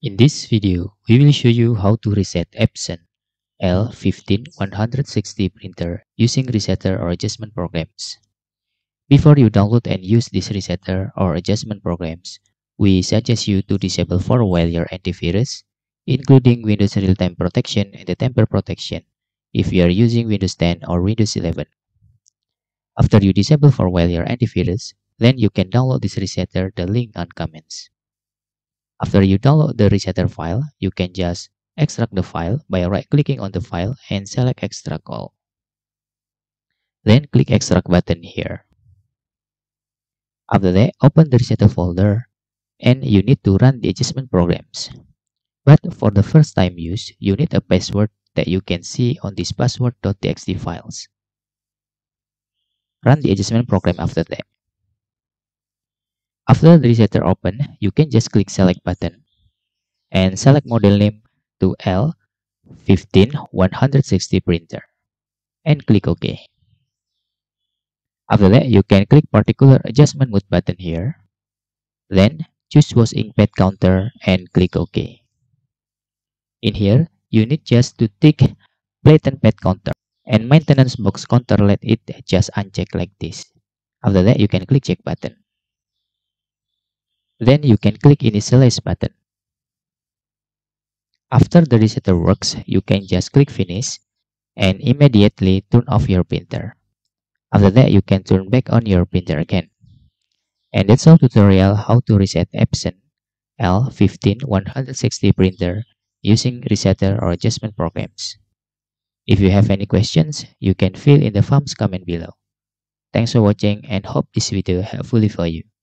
In this video, we will show you how to reset Epson L15160 printer using resetter or adjustment programs. Before you download and use this resetter or adjustment programs, we suggest you to disable for a while your antivirus, including Windows Real-Time Protection and the Tamper Protection, if you are using Windows 10 or Windows 11. After you disable for a while your antivirus, then you can download this resetter, the link on comments. After you download the resetter file, you can just extract the file by right-clicking on the file and select Extract All. Then click Extract button here. After that, open the resetter folder and you need to run the adjustment programs. But for the first time use, you need a password that you can see on this password.txt files. Run the adjustment program after that. After the resetter open, you can just click select button and select model name to L15160 printer and click OK. After that, you can click particular adjustment mode button here. Then choose was inkpad counter and click OK. In here, you need just to tick blatant pad counter and maintenance box counter, let it just uncheck like this. After that, you can click check button. Then you can click Initialize button. After the resetter works, you can just click Finish and immediately turn off your printer. After that, you can turn back on your printer again. And that's our tutorial how to reset Epson L15160 printer using resetter or adjustment programs. If you have any questions, you can fill in the forms comment below. Thanks for watching and hope this video helpfully for you.